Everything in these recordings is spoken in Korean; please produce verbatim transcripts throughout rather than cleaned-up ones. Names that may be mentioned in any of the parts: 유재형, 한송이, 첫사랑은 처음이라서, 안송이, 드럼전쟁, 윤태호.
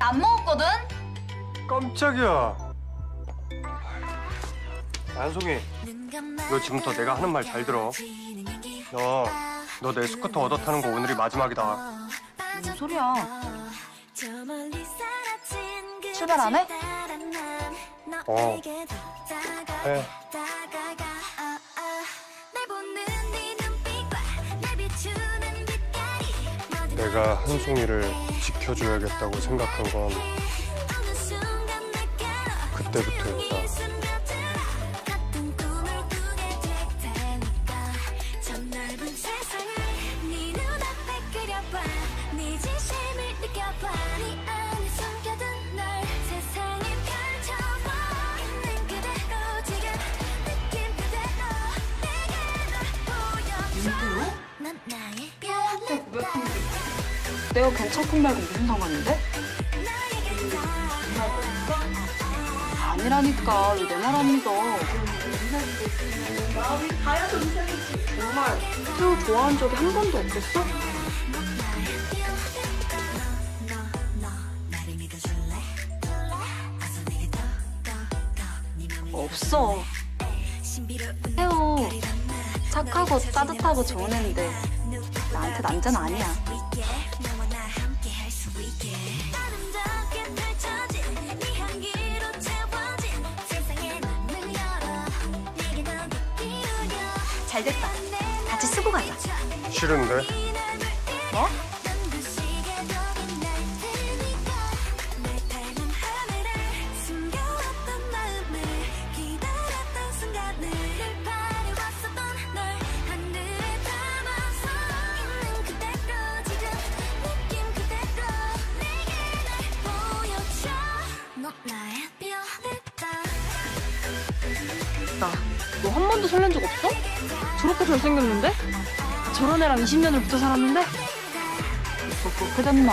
안 먹었거든? 깜짝이야. 안송이, 너 지금부터 내가 하는 말 잘 들어. 너, 너 내 스쿠터 얻어 타는 거 오늘이 마지막이다. 무슨 소리야? 출발 안 해? 어, 해. 내가 한송이를 지켜줘야겠다고 생각한 건 그때부터였다. 내가 괜찮군 말고 무슨 상관인데? 아니라니까, 왜 내 말 안 믿어? 마음이 다야 정상이지. 정말 태호 좋아한 적이 한 번도 없겠어? 없어. 태호 착하고 따뜻하고 좋은 애인데 나한테 남자는 아니야. 잘 됐다. 같이 쓰고 가자. 싫은데? 뭐? 나, 너 한 번도 설렌 적 없어? 저렇게 잘생겼는데? 저런 애랑 이십 년을 붙어 살았는데? 너 그렇게 됐나?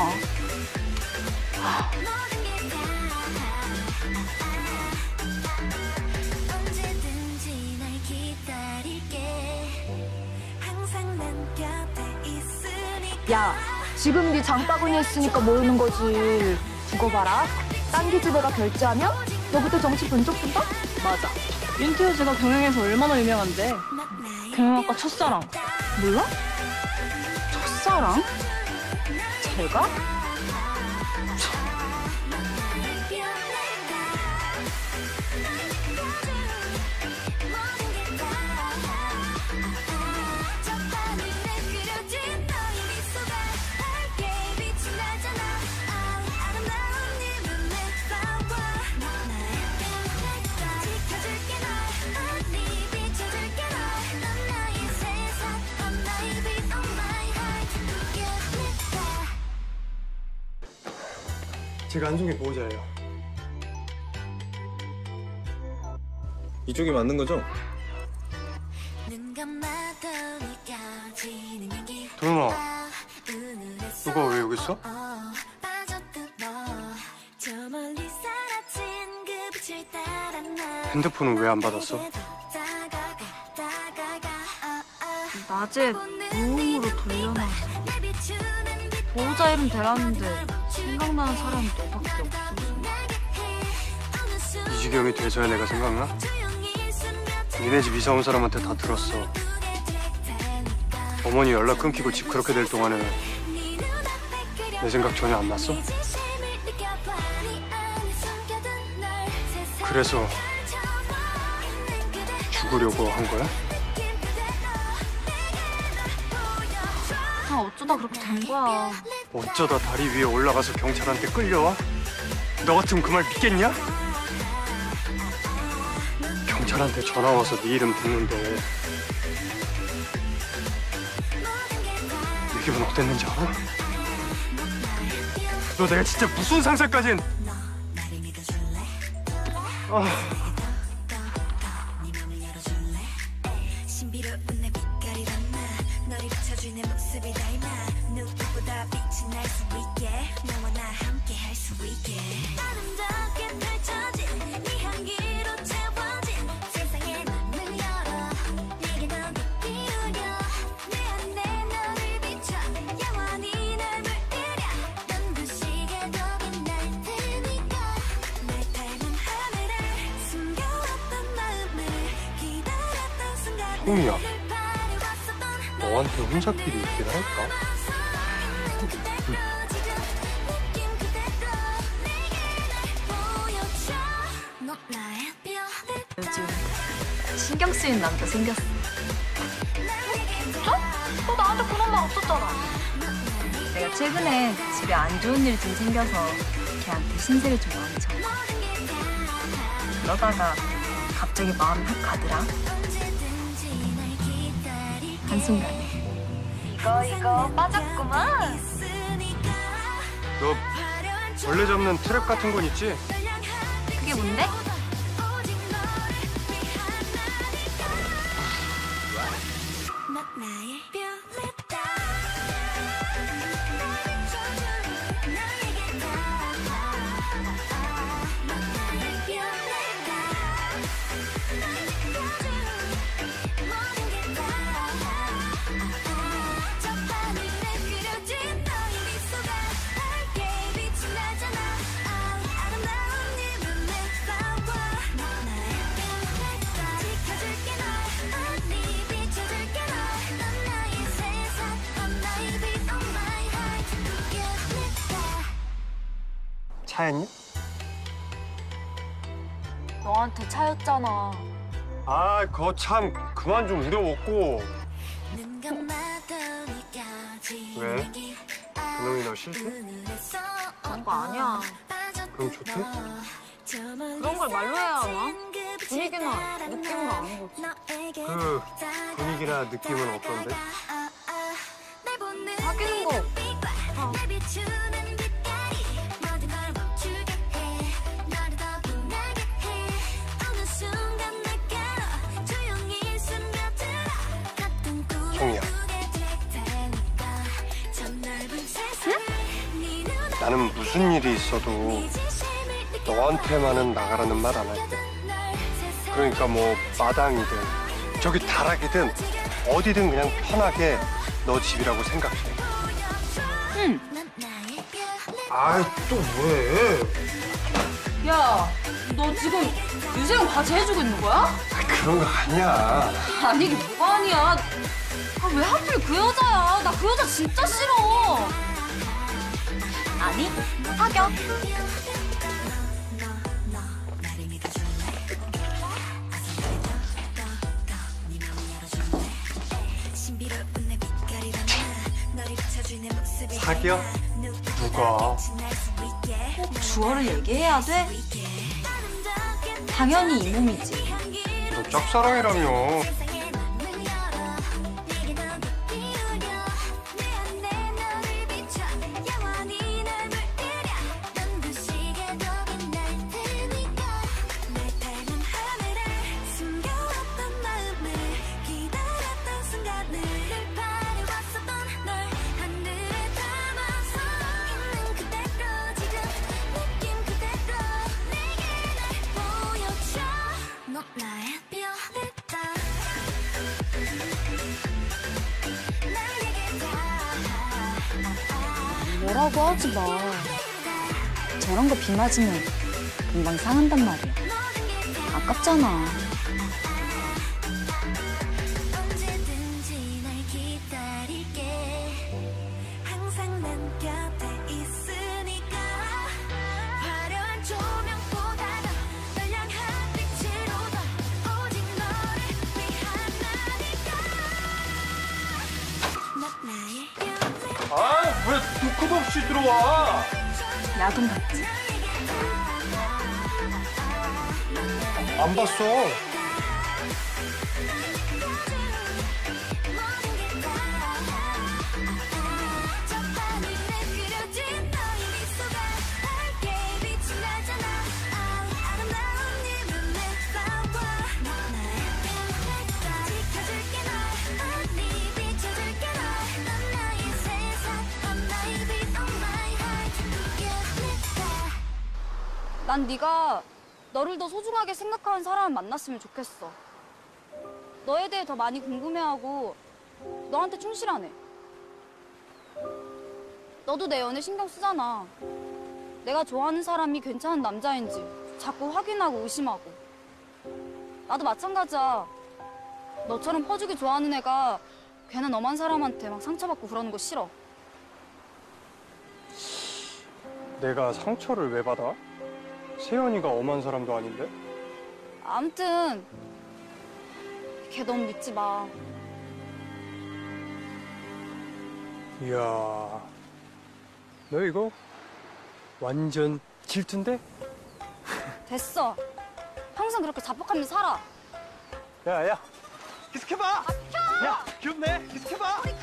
하... 야, 지금 네 장바구니에 있으니까 모르는 거지. 이거 봐라. 딴 기집애가 결제하면 너부터 정치 번쩍 든다? 맞아. 윤태호 제가 경영에서 얼마나 유명한데. 경영학과 첫사랑. 몰라? 첫사랑? 제가? 제가 한송이 보호자예요. 이쪽이 맞는 거죠? 도윤아, 누가 왜 여기 있어? 핸드폰은 왜 안 받았어? 낮에 무음으로 돌려놔서 보호자 이름 대라는데 생각나는 사람이 너밖에 없어. 이지경이 돼서야 내가 생각나? 니네 집 이사 온 사람한테 다 들었어. 어머니 연락 끊기고 집 그렇게 될 동안에 내 생각 전혀 안 났어? 그래서 죽으려고 한 거야? 다 어쩌다 그렇게 된 거야. 어쩌다 다리 위에 올라가서 경찰한테 끌려와? 너 같으면 그 말 믿겠냐? 경찰한테 전화와서 네 이름 듣는데 내 기분 어땠는지 알아? 너 내가 진짜 무슨 상상까진... 아... 태웅이야, 너한테 혼자끼리 있긴 할까? 응. 요즘 신경 쓰인 남자 생겼어. 진짜? 너 나한테 그런 말 없었잖아. 내가 최근에 집에 안 좋은 일 좀 생겨서 걔한테 신세를 좀 얹어. 그러다가 갑자기 마음이 확 가더라. 한순간에. 이거 이거 빠졌구만. 너 벌레 잡는 트랩 같은 건 있지? 그게 뭔데? 차였니? 너한테 차였잖아. 아, 그거 참 그만 좀 우려먹고. 왜? 그놈이 너 싫어? 그런 거 아니야. 그럼 좋대? 그런 걸 말로 해야 하나? 분위기나 느낌은 아는 거지. 그 분위기나 느낌은 어떤데? 사귀는 거. 아. 나는 무슨 일이 있어도 너한테만은 나가라는 말 안 할게. 그러니까 뭐 마당이든 저기 다락이든 어디든 그냥 편하게 너 집이라고 생각해. 응. 아이 또 왜? 야, 너 지금 유재형 과제 해주고 있는 거야? 아이, 그런 거 아니야. 아니 이게 뭐가 아니야. 아, 왜 하필 그 여자야. 나 그 여자 진짜 싫어. 아니, 사겨. 사겨? 누가? 꼭 주어를 얘기해야 돼? 당연히 이 몸이지. 너 짝사랑이라며. 뭐라고 하지 마. 저런 거 비 맞으면 금방 상한단 말이야. 아깝잖아. 왜 노크도 없이 들어와? 야동 봤지? 안 봤어. 난 네가 너를 더 소중하게 생각하는 사람을 만났으면 좋겠어. 너에 대해 더 많이 궁금해하고 너한테 충실하네. 너도 내 연애 신경 쓰잖아. 내가 좋아하는 사람이 괜찮은 남자인지 자꾸 확인하고 의심하고. 나도 마찬가지야. 너처럼 퍼주기 좋아하는 애가 괜한 엄한 사람한테 막 상처받고 그러는 거 싫어. 내가 상처를 왜 받아? 세연이가 엄한 사람도 아닌데? 아무튼 걔 너무 믿지 마. 이야, 너 이거 완전 질투인데? 됐어. 평생 그렇게 자뻑하면 살아. 야야, 기숙해봐. 아, 야, 귀엽네. 기숙해봐.